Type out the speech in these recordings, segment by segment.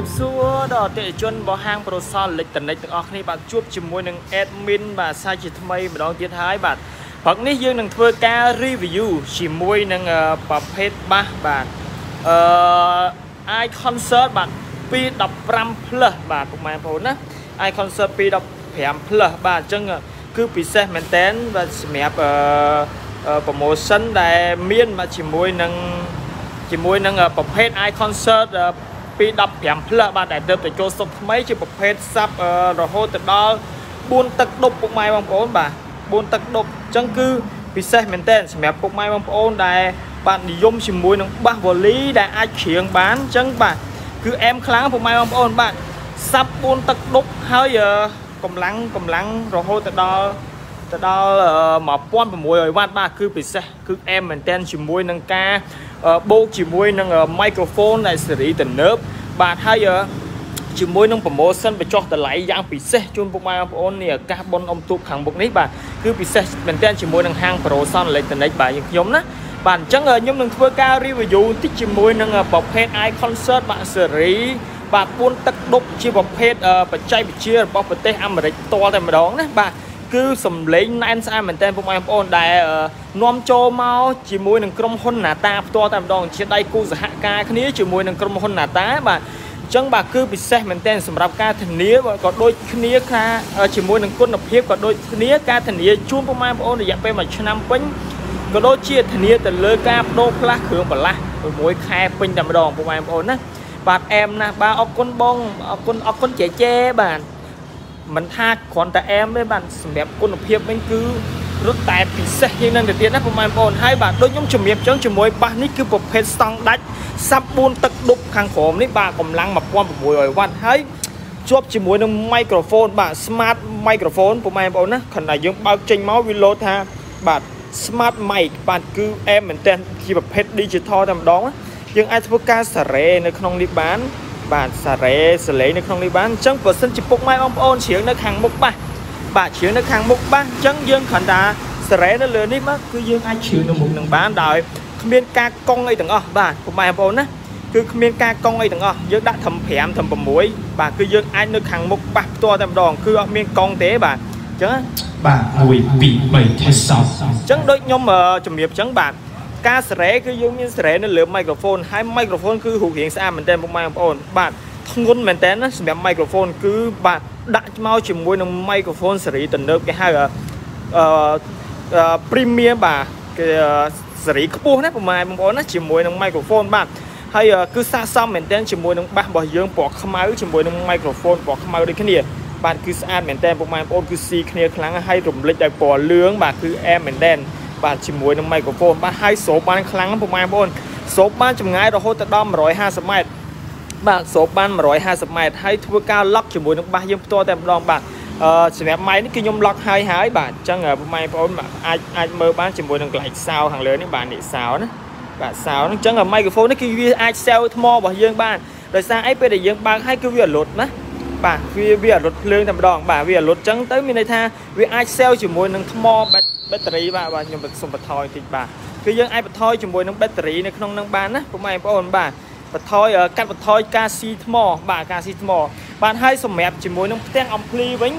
Kim Sua đỏ tệ chôn bỏ hang pro sao lịch tận này từng ở bạn chụp chìm môi nâng admin và sai chỉ thay mà đón tiếng Thái bạn hoặc nếu dương nâng thưa ca review chỉ môi nâng bập hết ba bạn ai concert bạn pi đập ram plus bạn cũng mang vốn á ai concert pi đập phèm plus bạn chân cứ bị xe maintenance và mẹ promotion đại miên mà chỉ môi nâng bập hết ai concert bị đập giảm lợn bạn đại được để cho sập mấy chỉ bập hết sắp rồi hôi từ đó buôn tật đục bụng mai bằng ôn bà buôn tật đục chân cứ vì xe mình tên mẹ bụng mai bằng ôn đại bạn dùng chỉ muối nóng bạc vô lý đại ai khiêng bán chân bạn cứ em kháng bụng mai bằng ôn bạn sắp buôn tật đục hơi cầm lắng rồi hôi từ đó mà quan bằng muối rồi bạn bà cứ vì xe cứ em mình tên chỉ muối nâng ca bộ chỉ môi nâng microphone này xử lý tình nớp bạn hay chỉ môi nâng promotion và cho lại dạng bị xe chung bụng mai ôn nè carbon ông tụt hàng bụng nít bạn cứ bị xe mình tên chỉ môi nâng hàng pro son lại tình nét bài nhóm đó bạn chẳng ở nhóm nâng thua cao review thích chỉ môi nâng bọc hết ai concert bạn xử lý bạn buôn tắc đục chỉ bọc hết và chay bị chia bọc vật tế âm mà đấy to thêm mà đón đấy bạn cứ sầm lấy nãy sao mình tên bụng mai ôn đại nom cho mau chỉ môi nâng crom hôn nà ta to tạm đòn trên đây cô giả hạ ca cái ní chỉ môi nâng crom hôn nà ta mà chẳng bà cứ bị xe mình tên sầm rạp ca thành ní có đôi cái ní ca chỉ môi nâng côn độc hiệp có đôi cái ní ca thành ní chuông bụng mai ôn để dặn về mà cho năm bánh có đôi chia thành ní từ lơ ca đô la khương bẩn la mối khai pin tạm đòn bụng mai ôn á bạn em nè ba ông con bông ông con trẻ che bạn mình tha còn tại em với bạn đẹp quân hợp hiệp mình cứ rất tài bị xe nhưng nên được tiền đó của mình còn hai bạn đôi nhóm chùm hiệp chống chùm mối bạn nít cứ bọc hết xong đánh sắp buôn tật đục hàng khổ nít bà còn lăng mà quan một mùi rồi quan thấy chụp chùm mối nâng microphone bạn smart microphone của mình còn á khẩn là dưỡng bao tranh máu video tha bạn smart mic bạn cứ em mình tên khi bọc hết digital làm đó nhưng ai thua ca xả rẻ nó không đi bán bạn xả rẻ xử lý nó không đi bán chẳng vừa sân chụp bụng mai ông ôn chiếng nó hàng mục bạn chiếng nó hàng mục ba chẳng dương khẩn đã xả rẻ nó lớn đi mất cứ dương ai chiếng nó một lần bán đời không biết ca con ấy từng ở bạn của mai ông ôn á cứ không biết ca con ấy từng ở dương đã thầm phèm thầm bầm mũi bạn cứ dương ai nó hàng mục bạc to tầm đòn cứ ở miền con tế bạn chứ bạn mùi bị bảy thế sáu chẳng đôi nhóm mà chùm hiệp chẳng bạn ca rẻ cứ dùng miếng rẻ nó lượm microphone hai microphone cứ hữu hiện xa mình tên bụng mai ổn bạn không muốn mình tên á mẹ microphone cứ bạn đặt mau chỉ môi nông microphone xử lý tình nước cái hai premium bà cái xử lý cấp bốn đấy bụng mai ổn á chỉ môi nông microphone bạn hay cứ xa xong mình tên chỉ môi nông bạn bỏ dương bỏ không ai chỉ môi nông microphone bỏ không ai được cái gì bạn cứ xa mình tên bụng mai ổn cứ xì kia kháng hay rụm lịch đại bỏ lướng bà cứ em mình tên bạn chỉ mối nâng microphone bạn hai số ban kháng bụng mai bốn số ban chùm ngay rồi hốt tật đom 120 m bạn số ban 120 m hay thua cao lắc chỉ mối nâng ba dương to tạm đom bạn chỉ đẹp máy nó kia nhôm lắc hai hái bạn chẳng ở bụng mai bốn bạn ai mơ bán chỉ mối nâng lại sao hàng lớn những bạn để sao đó bạn sao nó chẳng ở microphone nó kia ai sell tomorrow và dương bạn rồi sao ấy bây giờ dương bạn hay cứ việc lột đó bạn vì việc lột lương tạm đòn bạn vì lột trắng tới mình đây tha vì ai sell chỉ mối nâng tomorrow battery បាទ ខ្ញុំ សុំ បន្ថយ តិច បាទ គឺ យើង អាច បន្ថយ ជាមួយ នឹង battery នៅ ក្នុង នឹង បាន ណា ពុក ម៉ែ បងប្អូន បាទ បន្ថយ កាត់ បន្ថយ ការ ស៊ី ថ្ម បាទ ការ ស៊ី ថ្ម បាន ហើយ សម្រាប់ ជាមួយ នឹង ផ្ទាំង អំភ្លី វិញ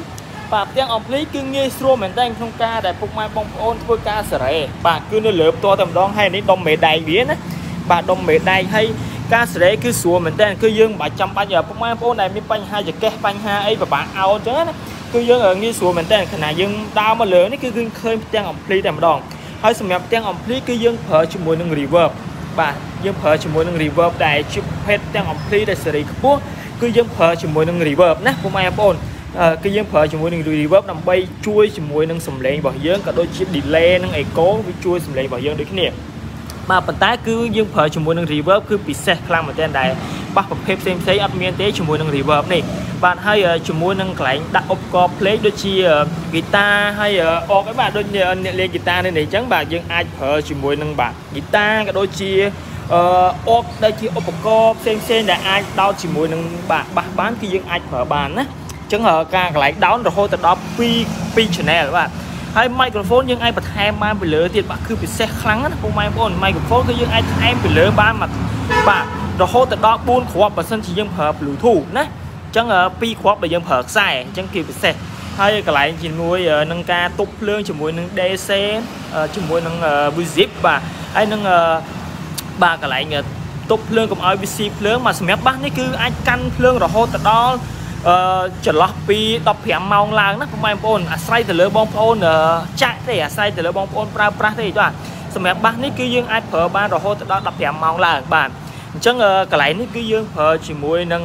បាទ ផ្ទាំង អំភ្លី គឺ ងាយ ស្រួល មែនតើ ក្នុង ការ ដែល ពុក ម៉ែ បងប្អូន ធ្វើ ការ សារ៉េ បាទ គឺ នៅ លើ ផ្ទាល់ តែ ម្ដង ហើយ នេះ ដុំ មេដែង វា ណា បាទ ដុំ មេដែង ហើយ ការ សារ៉េ គឺ ស្រួល មែនតើ គឺ យើង មិន បាច់ ចាំ បាច់ ពុក ម៉ែ បងប្អូន ដែល មាន បញ្ហា ចង្កេះ បញ្ហា អី ពិបាក អោន ចឹង ណាcứ dương ở nghi xuống mình tên khả năng dương đau mà lớn cứ dương khơi tiếng ổng pli tạm đòn hay xem nhạc tiếng ổng pli cứ dương phở chỉ muốn nâng reverb và dương phở chỉ muốn nâng reverb đại chụp hết tiếng ổng pli đại xử lý cuốc cứ dương phở chỉ muốn nâng reverb nè của mai phone cứ dương phở chỉ muốn nâng reverb nằm bay chui chỉ muốn nâng sầm lên bỏ dương cả đôi chiếc delay nâng echo với chui sầm lên bỏ dương được cái nè mà phần tái cứ dương phở chỉ muốn nâng reverb cứ bị sẹt clang mà tên đại bắt một phép xem thấy âm miên tế chỉ muốn nâng reverb này bạn hay chỉ muốn nâng cạnh đặt ốp co play đôi chi guitar hay ôm các bạn đôi lên guitar này chẳng bạn dương ai phở chỉ muốn nâng bạn guitar cái đôi chi ốp đây chi ốp co xem là ai đau chỉ muốn nâng bạn bán khi dương ai phở bàn á chẳng ở ca lại đau rồi hôi tật đó pi channel các bạn hay microphone dương ai bật hai mai bị lỡ tiền bạn cứ bị xe kháng không mai ổn microphone cứ dương ai bị lỡ ba mặt bạn รโหแต่ดอกปูนขวบประสิทธิยังเผบหรือถูกนะจังปีขวบไปยังเผบใส่จังกี่เปอร์เซ็นต์ให้กับหลายจมวยนังกาตุบเรื่องจมวยนังเดซจมวยนังวิจิปบ่าไอ้นังบ่ากับหลายเงี้ยตุบเรื่องกับไอวิจิปเรื่องมาสมัยบ้านนี่คือไอ้กันเรื่องรโหแต่ดอกจะล็อกปีตบเพียงมองลางนักบอลบอลอาศัยแต่เลือบอลบอลจ่ายแต่อาศัยแต่เลือบอลบอลปราบปราศได้ด้วยสมัยบ้านนี่คือยังไอ้เผอบ้านเราโหแต่ตบเพียงมองลางบ้านจังกระไรนี่คือยังเผอชิมวยนัง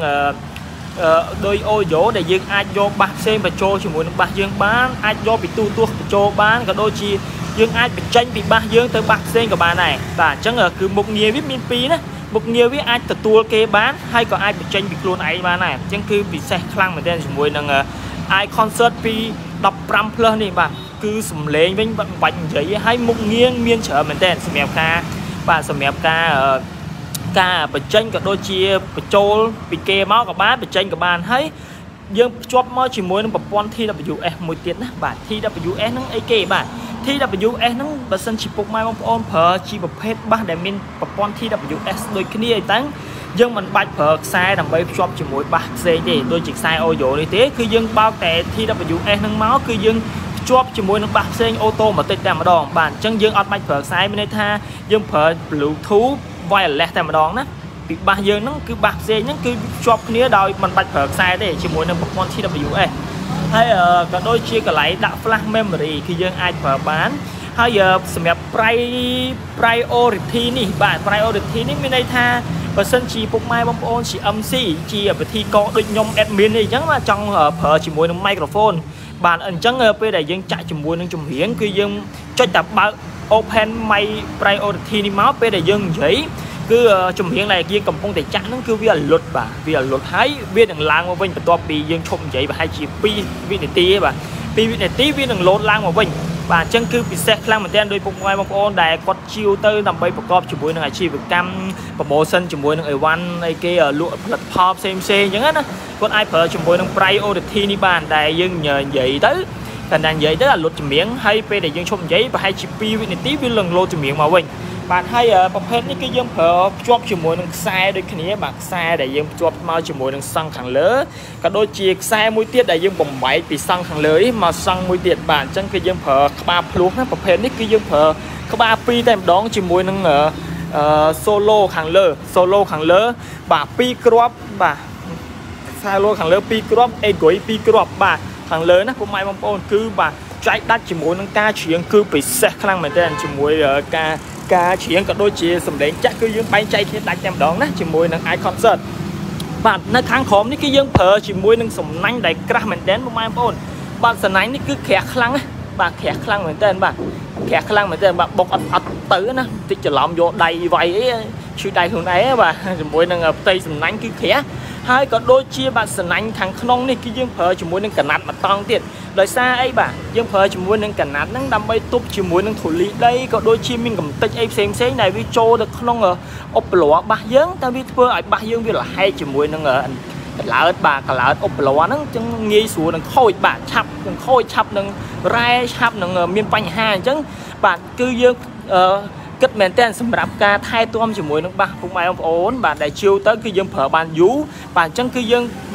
โดยโอโยได้ยังไอ้โยบ้านเซมไปโจชิมวยนังบ้านยังบ้านไอ้โยไปตู้ตัวไปโจบ้านกับโดยจียังไอ้ไปจังไปบ้านยังแต่บ้านเซมกับบ้านไหนแต่จังคือบุกเงียบวิมินปีนะบุกเงียบวิไอ้แต่ตัวเกบ้านให้กับไอ้ไปจังไปกลัวไหนบ้านไหนจังคือไปแทรกคลั่งเหมือนเดิมชิมวยนังไอ้คอนเสิร์ตปีดับปรำเพลินนี่บ้านคือสมเลงวิ่งบันใหญ่ให้บุกเงียบเมียนเฉยเหมือนเดิมสมัยกาบ้านสมัยกาการประจันกับโดยเชียประโจลปีเกมเอากับบ้านประจันกับบ้านให้ยังชอบมาชิมวยนั่งปอนที่ WS มวยเตี้ยนะบาทที่ WS นั่ง AK บาทที่ WS นั่งประจันชิปกไม้บอลปอนเผอชีประเภทบ้านเดมินปอนที่ WS โดยคดีตั้งยังมันบาดเผอใส่ทำไปชอบชิมวยบาดเซย์โดยจิกใส่โอโยนี่เต้คือยังเบาแต่ที่ WS นั่งเมาคือยังชอบชิมวยนั่งบาดเซย์โอโต้มาติดแต่มาดองบาทจังยังอัดบาดเผอใส่ไม่ได้ท่ายังเผอหลุดทูไว้แหละแต่มาดองนะปีบางเยอะนั่นคือบางเซนั่นคือชอบเนื้อดอยมันบัดเผยใส่ได้ชิมวยนั่งปกป้องที่เราไปอยู่เอ้ให้กับโดยเชี่ยกับไหลดักฟลักเมมโมรีคือยังไอเผยบ้านให้สมัยไพรโอริทีนี่บ้านไพรโอริทีนี่ไม่ได้ท่าเปอร์เซ็นต์ชีพวกไม้บอมโอนชีอัมซี่ชีไปที่เกาะโดยยมแอดมินนี่ยังว่าจังเผยชิมวยนั่งไมโครโฟนบ้านอันจังไปได้ยังจ่ายชิมวยนั่งจุ่มเหี้ยงคือยังจ่ายแต่บ้าopen my priority นี่มาเป็นแต่ยังเฉยคือจุ่มเพียงไรยังกำลังแต่จังนั่นคือวิ่งหลุดบ่าวิ่งหลุดให้วิ่งหนังล้างมาวิ่งแต่ตัวปียังชมเฉยบ่าให้ชีปีวิ่งในตีบ่าปีวิ่งในตีวิ่งหนังโลดล้างมาวิ่งบ่าจังคือปีแซกล้างมาแทนโดยพวกไงบางคนได้กดชิวเตอร์นำไปประกอบจุ่มมวยหนังอาชีพประกำประโมชั่นจุ่มมวยหนังไอวันไอเกอลุ่มผลัดพอบเซมเซอย่างนั้นนะคนไอเผอจุ่มมวยหนัง priority นี่บ้านได้ยังเฉยเตอร์แต่นั่นยัยได้ลดจมีงให้ไปได้ยังชมยัยไปให้ชิปปี้วินิตี้วิลล์โลดจมีงมาเว้ยบาดให้ประเภทนี้ก็ยังเผอชอบชิมวยนังไซด้วยคืนนี้บาดไซได้ยังชอบมาชิมวยนังซังขังเลือกระโดดจีกไซมวยเตี้ยได้ยังบ่มใบปีซังขังเลือมาซังมวยเตี้ยบาดจังก็ยังเผอขบาพลุกนะประเภทนี้ก็ยังเผอขบาปีแต่ดองชิมวยนังโซโล่ขังเลือโซโล่ขังเลือบาดปีกรอบบาดไซโล่ขังเลือปีกรอบเอโกยปีกรอบบาดขังเลือนะผมไม่บอมปอนคือบาดใจดัดชิมวยนังกาเฉียงคือปีแซกลังเหมือนเดิมชิมวยกาเฉียงกับโดยเชียสมเด็จจักก็ยังไปใจที่ตัดจำดองนะชิมวยนังไอคอนเสิร์ตบาดในครั้งขอมนี่ก็ยังเผอชิมวยนังสมนั่งได้กระเหมือนเดิมไม่ปนบาดสนายนี่คือแขกคลังบาดแขกคลังเหมือนเดิมบาดแขกคลังเหมือนเดิมบาดบอกอัดตื้อนะที่จะล้อมโยดใดไว้ชื่อใดคนไหนบาดชิมวยนังตีสมนั่งคือแขกให้กับโดยเชียบาดสนายทางขนมนี่ก็ยังเผอชิมวยนังกระนัดมาตองเตี้ยโดยซาไอ้บ่ายังเผยชิมวยนังกันนัดนั่งดำไปตุบชิมวยนังถุลีได้ก็โดยชิมมิงกับติดไอ้เซงเซงในวิโจแต่เขาต้องอบหล่อบะเยิ้งแต่วิเพื่อไอ้บะเยิ้งวิละให้ชิมวยนังหลาดบากหลาดอบหล่อนั่งจังเงี้ยสูนังค่อยบะชับนังค่อยชับนังแร่ชับนังมีปัญหาจังบะคือยังก็เหมือนแต่สำหรับการไทยตัวมันจะมวยนักบ้าพวกไม่เอาโอนบาดได้ชิวเตอร์คือยังเผอบานยูบาดจังคือยังเผ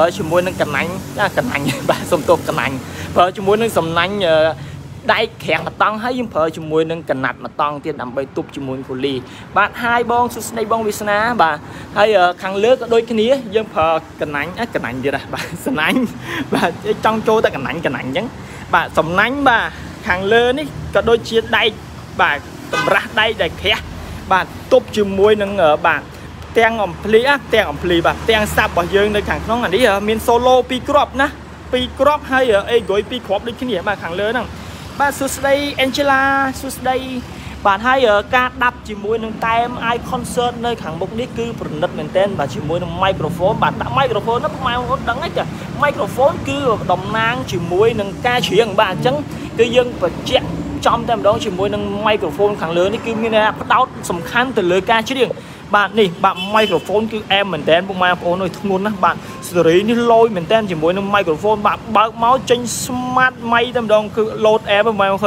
อจะมวยนักกันนังบาดสมตัวกันนังเผอจะมวยนักสมนังได้แข็งมาตั้งให้ยังเผอจะมวยนักกันนัดมาตั้งเตี้ยดำไปตุบจะมวยกุลีบาดให้บองสุดในบองวิศนาบาดให้ขังเลือกโดยแค่นี้ยังเผอกันนังกันนังจะได้บาดสนังบาดจังโจแต่กันนังจังบาดสมนังบาดขังเลือกนี่ก็โดยเชียได้บาดรักได้แต่แค่บาดตุบจมวยนังบาดแตงอ่อมพลีบาดแตงซาบบะเยิงในขังน้องอันนี้มีโซโลปีกรอบนะปีกรอบให้ไอ้โกยปีขอบได้ขี้เหนียบมาขังเลือนั่งบาดสุดได้แองเจล่าสุดได้บาดให้การดับจมวยนังไทม์ไอคอนเสิร์ตในขังบุกนี้คือผลนัดเหมือนเต้นบาดจมวยนังไมโครโฟนบาดไมโครโฟนนับไมโครโฟนดังไอ้จ้ะไมโครโฟนคือดมนางจมวยนังกาเฉียงบาดจังคือยังประเจี๊ยจอมแต่ดองชิมวยนังไมโครโฟนขังเลือนี่คือมีนะพัดดาวสำคัญแต่เลือกการเฉียงบาดนี่บาดไมโครโฟนคือแอมเหมือนเต้นพวกมาโอ้ยทุกคนนะบาดสตรีนี่ลอยเหมือนเต้นชิมวยนังไมโครโฟนบาดเบิกเมาส์จังสมาร์ทไมแต่ดองคือโหลดแอมพวกมาเค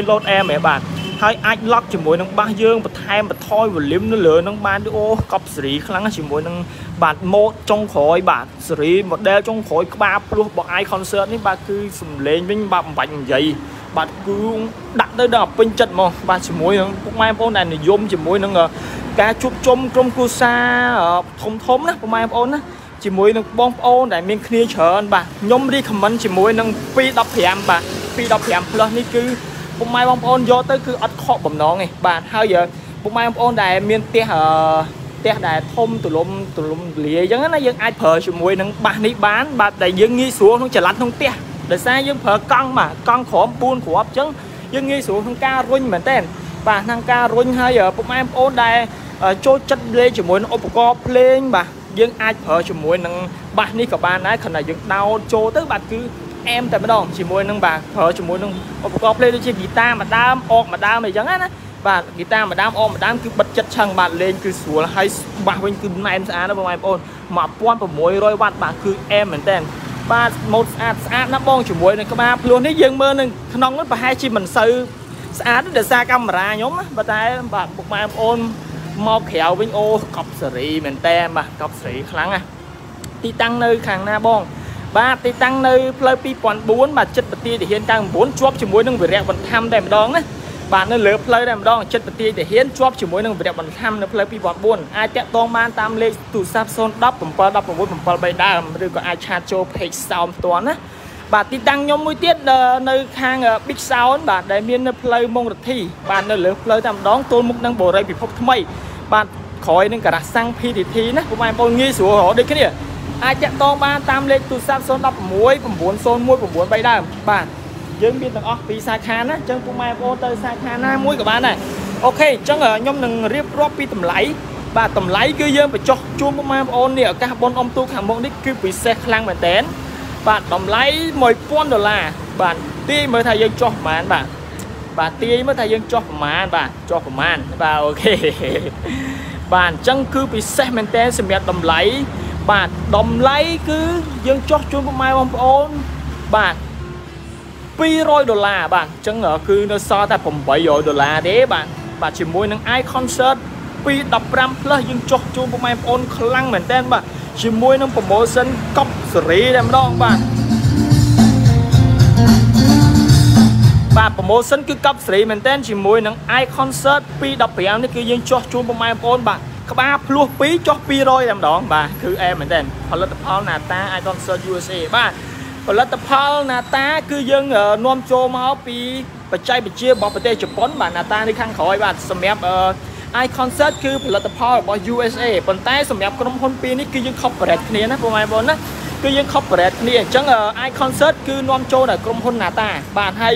ยโหลดแอมไหมบาด ให้ไอ้ล็อกจมูกน้องบ้าเยื่อมาไทยมาทอยมาลิ้มเหลือน้องบ้านด้วยโอ้กบสีครั้งจมูกน้องบาดโมจงขอยบาดสีหมดเดจงขอยบาปลูกบอกไอคอนเสิร์ตนี่บาคือสมเลนวิ่งบาปั่นใหญ่บากูดักได้ดอกเป็นจัดมองบาจมูกน้องพวกไม้พวกนั้นเนี่ยยมจมูกน้องการจุบจมกลมกุศลทมทมนะพวกไม้พวกนั้นจมูกน้องบ้องโอ้ไหนเมียนคลีเฉินบาย่อมดีคำมันจมูกน้องปีดับแผงบาปีดับแผงเพราะนี่คือปุ่มไม้บอมโอนโยเตอร์คืออัดคอผมน้องไงบาดเท่าเยอะปุ่มไม้บอมโอนได้เมียนเตะเตะได้ทมตุลมตุลมเหลี่ยยังนั้นยังไอเผยชุมวยนั่งบาดนี้บ้านบาดแต่ยังงี้สูงต้องจะรัดต้องเตะแต่ซะยังเผยกล้องมาก้องขอปูนขออับจังยังงี้สูงทั้งการรุ่นเหมือนเต้นบาดทั้งการรุ่นเท่าเยอะปุ่มไม้บอมโอนได้โจจัดเลยชุมวยนั่งอุปกรณ์เพลงบาดยังไอเผยชุมวยนั่งบาดนี้กับบาดนั้นขนาดยังดาวโจเตอร์บาดคือem tại bên đó chỉ muốn nâng bà thở chỉ muốn nâng có play đôi chiếc guitar mà đam o mà đam này chẳng hạn á và guitar mà đam o mà đam cứ bật chặt chăng bạn lên cứ xuống hay bà huynh cứ này em sáng nó bằng em ôn mà quan vào mối rồi bạn bạn cứ em mình tên ba một sáng nó bong chỉ muốn này các bạn luôn đấy dương mơ nâng nóng lắm và hai chim mình sư sáng để xa camera nhóm á và tại bạn một mà em ôn mau khéo với ô cọp sỉ mình tên mà cọp sỉ lắng à đi tăng nơi khang na bongบ้าตีตั้งในเพลย์ปีปอนบุ้นมาจัดปฏิเดียนตั้งบุ้นชอบชิมวยนึงเวียดวันทำได้มาดองนะบ้านนั่นเลือเพลย์ได้มาดองจัดปฏิเดียนชอบชิมวยนึงเวียดวันทำในเพลย์ปีปอนบุ้นไอเตะตองมาตามเลขตูซับซ้อนดับผมเปิดดับผมบุ้นผมเปิดใบดำหรือก็ไอชาโจเพกซาวตัวนะบ้านตีตั้งยมมวยเตี้ยในทางบิ๊กซาวน์บ้านได้เมียนในเพลย์มงรถีบ้านนั่นเลือเพลย์ได้มาดองตัวมุกนั่งโบราณปีพบทำไมบ้านคอยนึงกระสังพีดิทีนะผมไอ้บอลงี้สัวหอได้แค่เนี่ยอาจจะต้องมาตามเลขตุซับโซนรับมวยผมบวนโซนมวยผมบวนไปได้บ้านยืมบินต่างออกปีซาคานะจังปุ่มไม้โอเตอร์ซาคานะมวยกับบ้านน่ะโอเคจังยมหนึ่งเรียบรอบปีต่ำไหลบ้านต่ำไหลก็ยืมไปจอกจูมปุ่มไม้โอเนี่ยการบอลอมตู้ขามบอลนี่คือปีเซคลังเหมือนเต้นบ้านต่ำไหลมวยป้อนดอลลาร์บ้านตีเมื่อไทยยังจอกมานบ้านบ้านตีเมื่อไทยยังจอกมานบ้านจอกมานบ้านโอเคบ้านจังคือปีเซเหมือนเต้นสมัยต่ำไหลบาทดอมไลคือยังจอกจุนพวกไม้บอมโอนบาท$200บาทจังเหรอคือเราซอแต่ผม$800เด้บาทบาทชิมมวยนังไอคอนเสิร์ตปีดับรำเพลยังจอกจุนพวกไม้บอมโอนคลั่งเหมือนเต้นบาทชิมมวยนังโปรโมชั่นก๊อปสรีแดมดองบาทบาทโปรโมชั่นคือก๊อปสรีเหมือนเต้นชิมมวยนังไอคอนเสิร์ตปีดับรำนี่คือยังจอกจุนพวกไม้บอมโอนบาทบ้าพลูปีจอกปีรอยดำดองบ้าคือแอมเหมือนเดิมผลิตภัณฑ์นาตาไอคอนเสิร์ต USA บ้าผลิตภัณฑ์นาตาคือยังนวมโจมาปีปัจจัยปัจเจียบประเทศญี่ปุ่นบ้านาตาในข้างคอยบ้าสมัยไอคอนเสิร์ตคือผลิตภัณฑ์ของ USA ปัจจัยสมัยกรมพลปีนี้คือยังครอบประเทศนี้นะประมาณนั้นคือยังครอบประเทศนี้จังไอคอนเสิร์ตคือนวมโจในกรมพลนาตาบ้าให้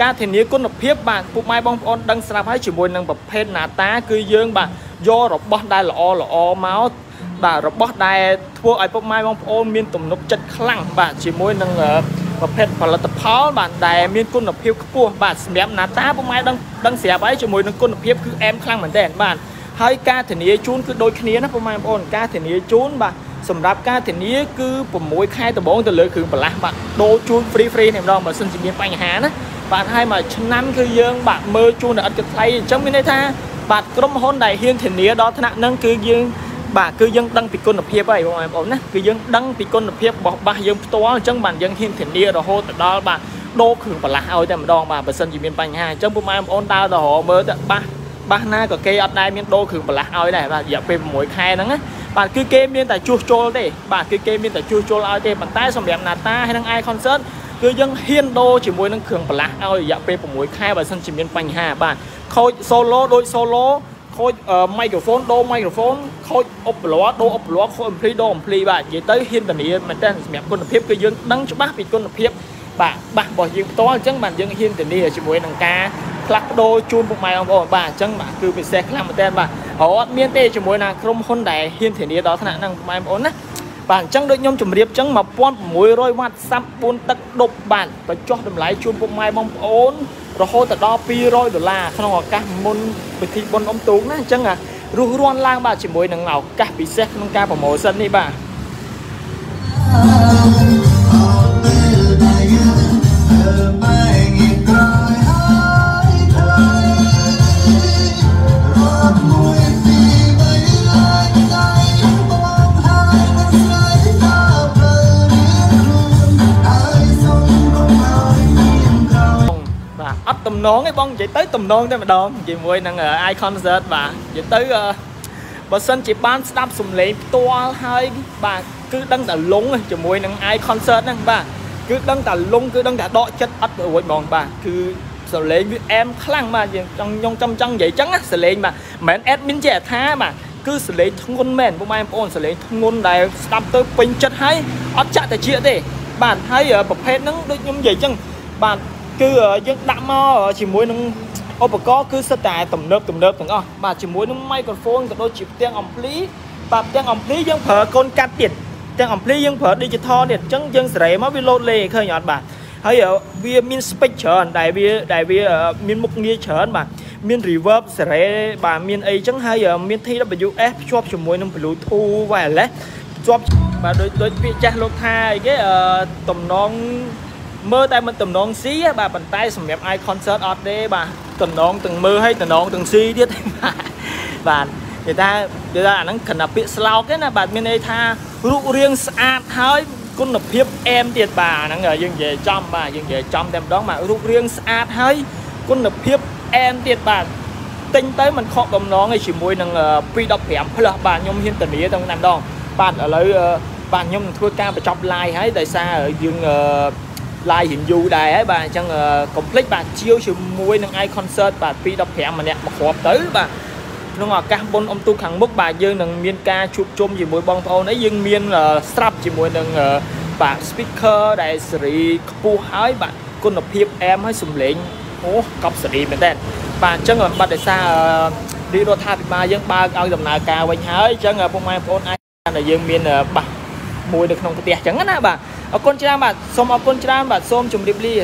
การเทนี้ก็หนุบเพียบบ้าปุ๊บไม่บองออนดังสลับให้จีบวยนังแบบเพศนาตาคือยังบ้าโยรบบอสได้ละอเมาส์บ่ารบบอสได้ทั่วไอ้พวกไม้บางโอนมีนตุ่มนกจัดคลั่งบ่าชิมวยนังประเภทผลิตภัณฑ์บ่าได้มีนกุนหนบเพียบขั้วบ่าเสียบหน้าตาพวกไม้ดังเสียไปชิมวยนังกุนหนบเพียบคือแอมคลั่งเหมือนแดนบ่าให้การเทนี้จูนคือโดยเนี้ยนะพวกไม้บางโอนการเทนี้จูนบ่าสำหรับการเทนี้คือผมมวยค่ายตะบงตะเลือคือปลาบ่าโดจูนฟรีเนี่ยเราบ่าซึ่งจะมีปัญหานะบ่าให้มาชนะคือยังบ่าเมื่อจูนอัดกระไทยจังไม่ได้ท่าบาทกรมฮอนได้เฮียนถิ่นนี้ดอทนะนั่นคือยังบาทคือยังดังปีกลนเพียบไปประมาณนั้นคือยังดังปีกลนเพียบบอกบาทยังตัวจังบาทยังเฮียนถิ่นนี้ดอโฮแต่ดอบาทโดขึ้นปลาเอาแต่มาดองบาทเปอร์เซ็นต์จีเมียนไปง่ายจังประมาณนั้นดาวดอโฮเมื่อแต่บาทหน้าก็เกย์อัดได้เมียนโดขึ้นปลาเอาได้บาทอย่าเป็นมวยใครนั่นนะบาทคือเกย์เมียนแต่จูโจลได้บาทคือเกย์เมียนแต่จูโจลเอาได้บาทใต้สมเด็จนาตาให้ทั้งไอคอนเสิร์ตคือยังเฮียนโดจีมวยนั่งเขื่อนปลาเอาอย่าเป็นมวยใครเปอร์เซ็นต์จีเมียนไปง่ายบาทเขาโซโล่โดยโซโล่เขาไมโครโฟนโดไมโครโฟนเขาอบล้อโดอบล้อเขาอัมพลีโดอัมพลีบ่าเยเตอร์เห็นแบบนี้มันแต่แบบคนเพียบก็ยังนั่งจุบบ้าปิดคนเพียบบ่าบ่อยยิงตัวจังมันยังเห็นแต่นี่ชิมวยนังกาคลักโดจูนพวกไม้ของบ่าจังบ่าคือเป็นเซคลามันแต่บ่าอ๋อเมียนเตชิมวยนังครมคนใดเห็นแต่นี่ดอถนัดนังไม้ของนะบ่าจังโดยย่อมจุ่มเรียบจังมาป้อนมวยร้อยวัดซับปูนตักดบบ่าไปจ่อดำไหลจูนพวกไม้ของโอนเราโหดแต่ดอ$200ขนมกะมุนไปที่บนอมตุ้งนะจังอ่ะรู้ร้อนล่างบ้าชิมวยหนังเหล่ากะปีเซ็กน้องกาโปรโมชั่นนี่บ้า tầm nón cái bông chị tới tầm nón tới mà đòn chị mua năng ở Iconcert và chị tới bà sân chị bán stop sùng lệ to hai bà cứ đăng tà lúng chị mua năng Iconcert năng bà cứ đăng tà lúng cứ đăng tà đọ chất ấp ở quận mòn bà cứ sờ lên với em khăng mà trong nhông trong chân vậy trắng á sờ lên mà mẹ admin trẻ tha mà cứ sờ lên thằng ngôn mèn của mai em ôn sờ lên thằng ngôn này stop tới pin chất hay ấp chặt tại chia đi bạn thấy ở bậc hết nắng đôi nhông vậy chăng bạn cứ dân đã mò chỉ muốn nâng ô bà có cứ sơ tài tầm nớp thằng bà chỉ muốn nâng microphone còn đôi chịu tiếng ổng lý bà tiếng ổng lý dân phở con cắt tiền tiếng ổng lý dân phở digital điện chân dân sẻ mà vì lột lê khơi nhọt bà hay ở vì mình speech chờn đại vì mình mục nghĩa chờn bà mình reverb sẻ bà mình ấy chẳng hay ở mình thi WF chop chỉ muốn nâng bluetooth vài lẽ chop bà đôi bị cha lột thai cái tầm non mơ tay mình từng nón xí bà bàn tay sầm đẹp Iconcert ọt đấy bà từng nón từng mơ hay từng nón từng xí biết bà người ta nó cần là bị slau cái là bà bên đây tha rượu riêng xa thái con lập hiệp em tiệt bà nó người dân về trong bà dân về trong đem đó mà rượu riêng xa thái con lập hiệp em tiệt bà tinh tới mình khó cầm nón này chỉ mùi năng phi độc hiểm hay là bà nhung hiên tình nghĩa trong năm đó bà ở lấy bà nhung thua ca và trong like hay tại sao ở dương lại hiện dù đài ấy bà chẳng complete bà chiêu sự mua năng Iconcert bà phi đọc hẹn mà nè mà khóa tới bà nó ngọt các bôn ông tu khẳng mức bà dương nâng miên ca chụp chung gì mùi bông thô nấy dương miên strap chỉ mùi nâng bà speaker đại sri khu hái bà con nộp hiếp em hãy xùm lệnh ố cọc sri mình tên bà chẳng bà tại sao đi đô tha bà dân ba ơi dòng nào cao anh hái chẳng bông mai bông ai là dương miên bà mùi được nông tìa chẳng á bà ออกคนจราบาทส้มออกคนจราบาทส้มจุ่มดิบลี่